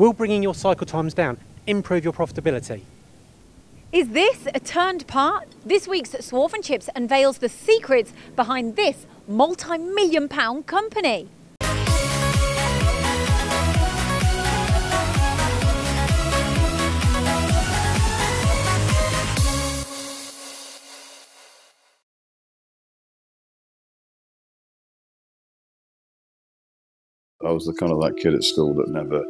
Will bringing your cycle times down improve your profitability? Is this a turned part? This week's Swarf and Chips unveils the secrets behind this multi-million pound company. I was the kind of that kid at school that never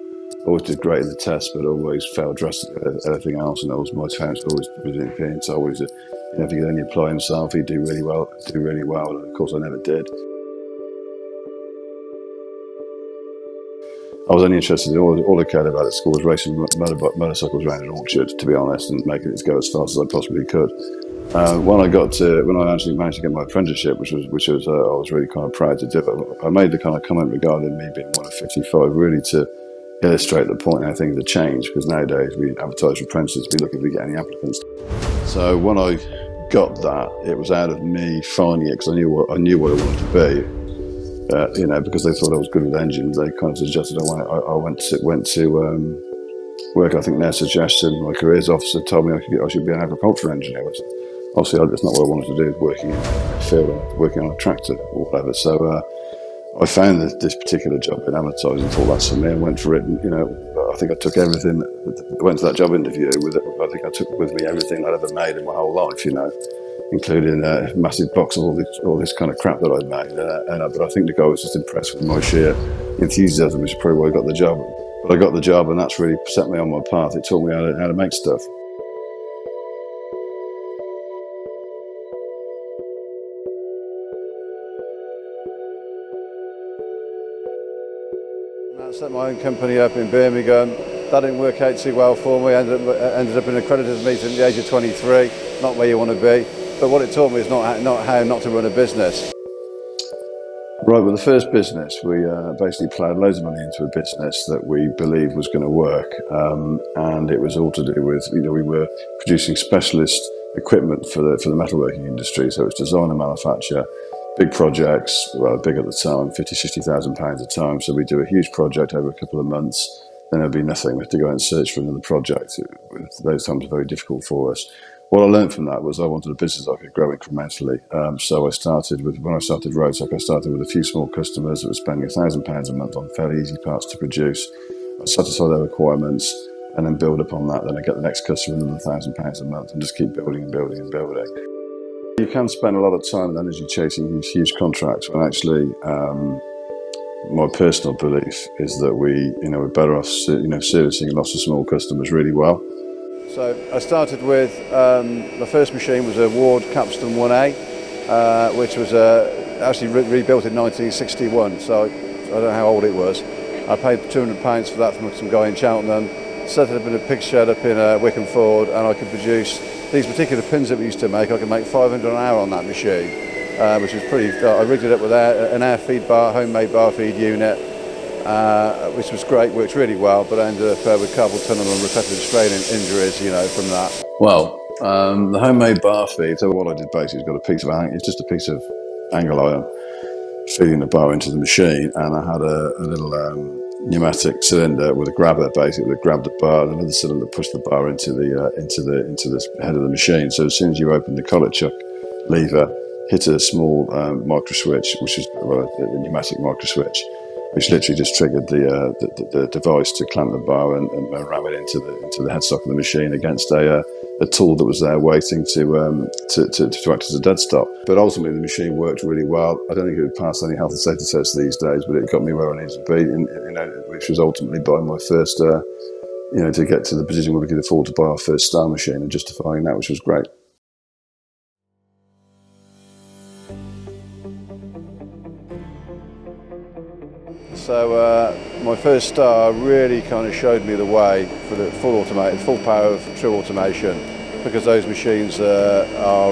always did great in the test, but always failed drastically at everything else. And it was my parents always visiting parents. I always, if he could only apply himself, he'd do really well. And of course, I never did. I was only interested in all I cared about at school was racing motorcycles around an orchard, to be honest, and making it go as fast as I possibly could. When I actually managed to get my apprenticeship, which was I was really kind of proud to do. I made the kind of comment regarding me being one of 55, really to illustrate the point how things have changed, because nowadays we advertise for apprentices, we look if we get any applicants. So when I got that, it was out of me finding it, because I knew what I wanted to be. You know, because they thought I was good with engines, they kind of suggested I went to work. I think their suggestion, my careers officer told me I should be an agricultural engineer, which obviously that's not what I wanted to do, working in a field, working on a tractor or whatever. So I found this particular job in advertising, thought that's for me, and went for it. And, you know, I think I took everything, went to that job interview with it. I think I took with me everything I'd ever made in my whole life, you know, including a massive box of all this kind of crap that I'd made. But I think the guy was just impressed with my sheer enthusiasm, which is probably why I got the job. But I got the job, and that's really set me on my path. It taught me how to make stuff. I set my own company up in Birmingham. That didn't work out too well for me. I ended up in a creditors meeting at the age of 23. Not where you want to be. But what it taught me is not how not to run a business. Right, well, the first business, we basically ploughed loads of money into a business that we believed was going to work, and it was all to do with, you know, we were producing specialist equipment for the metalworking industry, so it's design and manufacture, big projects, well, big at the time, £50,000–60,000 a time, so we'd do a huge project over a couple of months, then there'd be nothing, we'd have to go and search for another project. Those times were very difficult for us. What I learned from that was I wanted a business I could grow incrementally. So when I started Rotec, I started with a few small customers that were spending £1,000 a month on fairly easy parts to produce. I satisfy their requirements and then build upon that. Then I get the next customer another £1,000 a month and just keep building and building and building. You can spend a lot of time and energy chasing these huge contracts when actually my personal belief is that we're better off, you know, servicing lots of small customers really well. So I started with, my first machine was a Ward Capstan 1A, which was actually rebuilt in 1961, so I don't know how old it was. I paid £200 for that from some guy in Cheltenham, set it up in a pig shed up in Wickham Ford, and I could produce these particular pins that we used to make. I could make 500 an hour on that machine, which was pretty, I rigged it up with an air feed bar, homemade bar feed unit, which was great, worked really well, but I ended up with carpal tunnel and repetitive strain injuries, you know, from that. Well, the homemade bar feed, so what I did basically is got a piece of, it's just a piece of angle iron feeding the bar into the machine, and I had a little pneumatic cylinder with a grabber basically that grabbed the bar, and another cylinder pushed the bar into the head of the machine. So as soon as you open the collet chuck lever, hit a small micro switch, which is a pneumatic micro switch, which literally just triggered the device to clamp the bar and ram it into the headstock of the machine against a tool that was there waiting to act as a dead stop. But ultimately the machine worked really well. I don't think it would pass any health and safety tests these days, but it got me where I needed to be, and, you know, which was ultimately buying my first, you know, to get to the position where we could afford to buy our first Star machine and justifying that, which was great. So my first Star really kind of showed me the way for the full power of true automation, because those machines are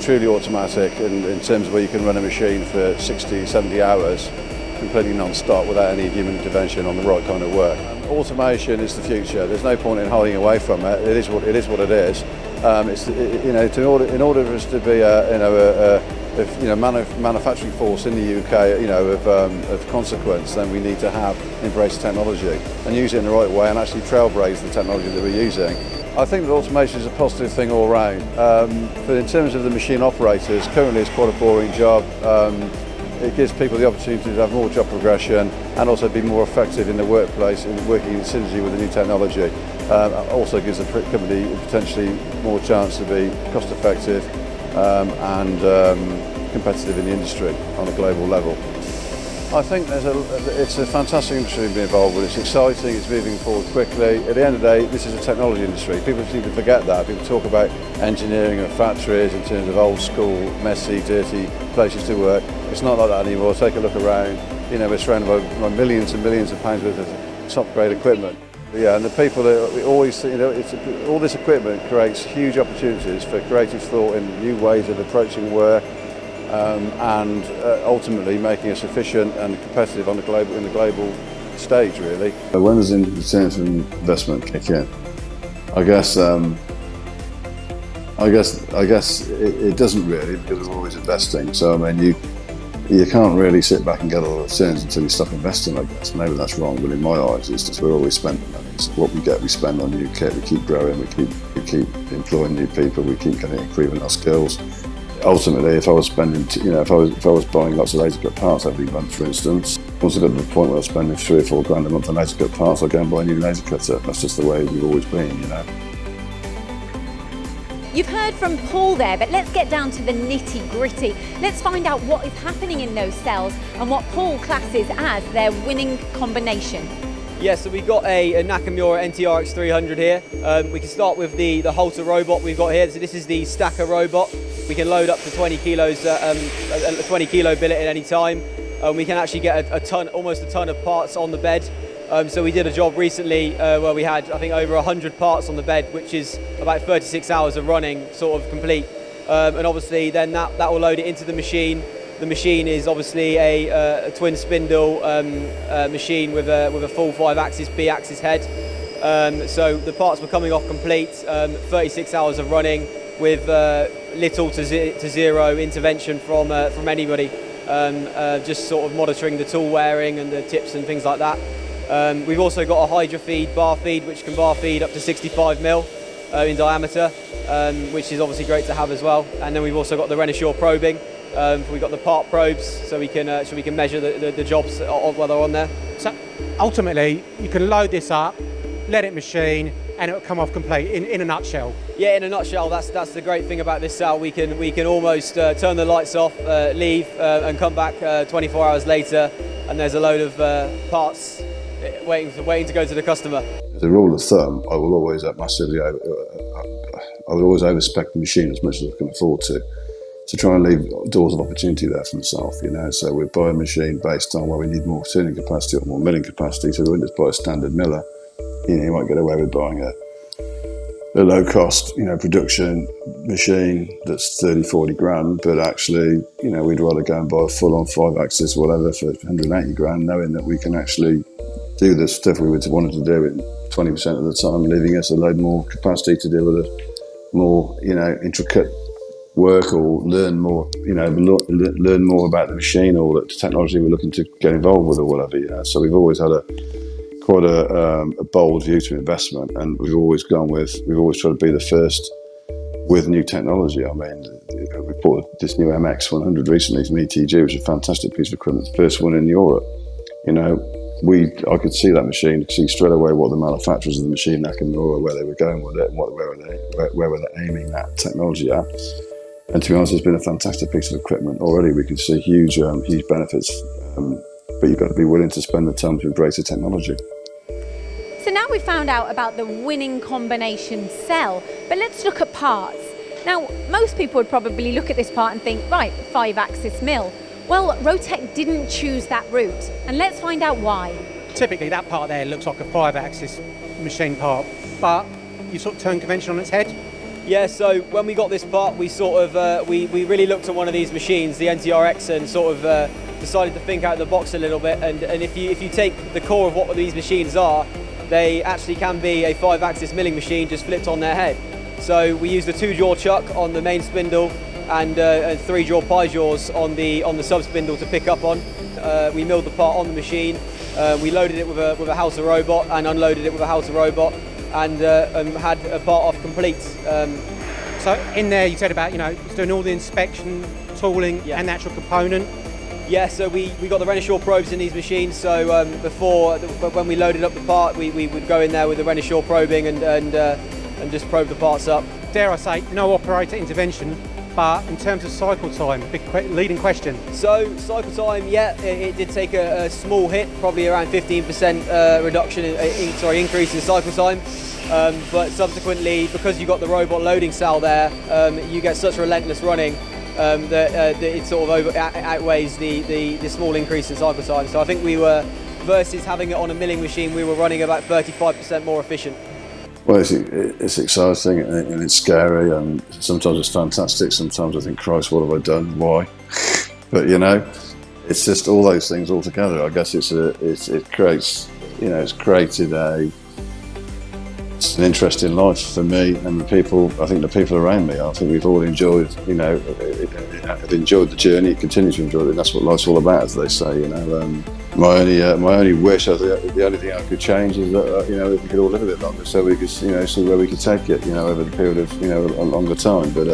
truly automatic in terms of where you can run a machine for 60, 70 hours completely non-stop without any human intervention on the right kind of work. Automation is the future. There's no point in hiding away from it. It is what it is. It's, you know, in order for us to be, you know, if manufacturing force in the UK, of consequence, then we need to have embrace technology and use it in the right way and actually trailblaze the technology that we're using. I think that automation is a positive thing all round. But in terms of the machine operators, currently it's quite a boring job. It gives people the opportunity to have more job progression and also be more effective in the workplace in working in synergy with the new technology. Also gives the company potentially more chance to be cost effective and competitive in the industry on a global level. I think it's a fantastic industry to be involved with. It's exciting, it's moving forward quickly. At the end of the day, this is a technology industry. People seem to forget that. People talk about engineering and factories in terms of old school, messy, dirty places to work. It's not like that anymore. Take a look around. We're surrounded by millions and millions of pounds worth of top-grade equipment. Yeah, and the people that we always, all this equipment creates huge opportunities for creative thought and new ways of approaching work. And ultimately making us efficient and competitive on the global, in the global stage, really. When does the return from investment kick in? I guess it doesn't really, because we're always investing. So I mean, you can't really sit back and get all the returns until you stop investing. I guess maybe that's wrong, but in my eyes, it's just we're always spending money. So what we get, we spend on new kit. We keep growing. We keep employing new people. We keep kind of improving our skills. Ultimately, if I was spending, if I was buying lots of laser cut parts every month, for instance, once I got to the point where I was spending £3 or £4 a month on laser cut parts, I'd go and buy a new laser cutter. That's just the way we've always been, You've heard from Paul there, but let's get down to the nitty gritty. Let's find out what is happening in those cells and what Paul classes as their winning combination. Yeah, so we've got a Nakamura NTRX 300 here. We can start with the Holter robot we've got here. So this is the stacker robot. We can load up to 20 kilos, a 20 kilo billet at any time. We can actually get a ton, almost a ton of parts on the bed. So we did a job recently where we had, I think, over 100 parts on the bed, which is about 36 hours of running, sort of complete. And obviously then that will load it into the machine. The machine is obviously a twin spindle machine with a full 5-axis B-axis head. So the parts were coming off complete, 36 hours of running with little to zero intervention from anybody. Just sort of monitoring the tool wearing and the tips and things like that. We've also got a Hydra feed, bar feed, which can bar feed up to 65 mil in diameter, which is obviously great to have as well. And then we've also got the Renishaw probing. We've got the part probes, so we can measure the jobs while they're on there. So ultimately, you can load this up, let it machine, and it'll come off complete. In a nutshell. Yeah, in a nutshell, that's the great thing about this cell. We can almost turn the lights off, leave, and come back 24 hours later, and there's a load of parts waiting to go to the customer. As a rule of thumb, I will always overspec the machine as much as I can afford to try and leave doors of opportunity there for myself, So we buy a machine based on where we need more turning capacity or more milling capacity, so we wouldn't just buy a standard miller. You might get away with buying a low-cost, production machine that's 30, 40 grand, but actually, we'd rather go and buy a full-on 5-axis or whatever for 180 grand, knowing that we can actually do the stuff we would wanted to do in 20% of the time, leaving us a load more capacity to deal with a more, intricate work or learn more, learn more about the machine or the technology we're looking to get involved with or whatever. So we've always had quite a bold view to investment, and we've always tried to be the first with new technology. I mean, we bought this new MX100 recently from ETG, which is a fantastic piece of equipment, the first one in Europe. I could see that machine, see straight away what the manufacturers of the machine, Nakamura, where they were going with it, and where were they aiming that technology at. And to be honest, it's been a fantastic piece of equipment. Already we can see huge benefits, but you've got to be willing to spend the time to embrace the technology. So now we've found out about the winning combination cell, but let's look at parts. Now, most people would probably look at this part and think, right, 5-axis mill. Well, Rotec didn't choose that route, and let's find out why. Typically, that part there looks like a 5-axis machine part, but you sort of turn convention on its head. Yeah, so when we got this part, we sort of we really looked at one of these machines, the NTRX, and sort of decided to think out of the box a little bit. And if you take the core of what these machines are, they actually can be a 5-axis milling machine just flipped on their head. So we used a 2-jaw chuck on the main spindle, and three jaw pie jaws on the sub spindle to pick up on. We milled the part on the machine. We loaded it with a Holter robot and unloaded it with a Holter robot, and had a part off complete. So in there, you said about, you know, doing all the inspection, tooling, yeah, and the actual component. Yeah, so we got the Renishaw probes in these machines, so when we loaded up the part, we would go in there with the Renishaw probing and just probe the parts up. Dare I say, no operator intervention, but in terms of cycle time, big leading question. So cycle time, yeah, it did take a small hit, probably around 15% increase in cycle time. But subsequently, because you got the robot loading cell there, you get such relentless running that it sort of outweighs the small increase in cycle time. So I think we were, versus having it on a milling machine, we were running about 35% more efficient. Well, it's exciting and it's scary, and sometimes it's fantastic. Sometimes I think, Christ, what have I done? Why? But you know, it's just all those things all together. I guess it creates, you know, it's an interesting life for me and the people. I think the people around me. I think we've all enjoyed, you know, enjoyed the journey. Continue to enjoy it. And that's what life's all about, as they say. You know, my only wish, the only thing I could change is that you know, if we could all live a bit longer, so we could, you know, see where we could take it, you know, over the period of, you know, a longer time. But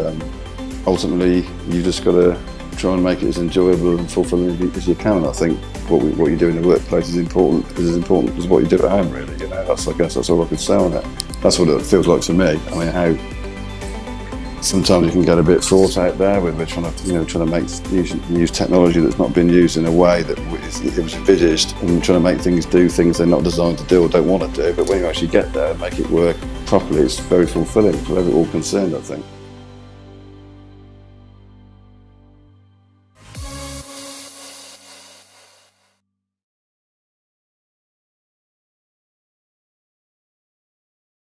ultimately, you just got to try and make it as enjoyable and fulfilling as you can. And I think what you do in the workplace is important as what you do at home, really. You know, that's, I guess that's all I could say on it. That's what it feels like to me. I mean, how sometimes you can get a bit fraught out there when we're trying to use technology that's not been used in a way that it was envisaged, and trying to make things do things they're not designed to do or don't want to do. But when you actually get there and make it work properly, it's very fulfilling for all concerned, I think.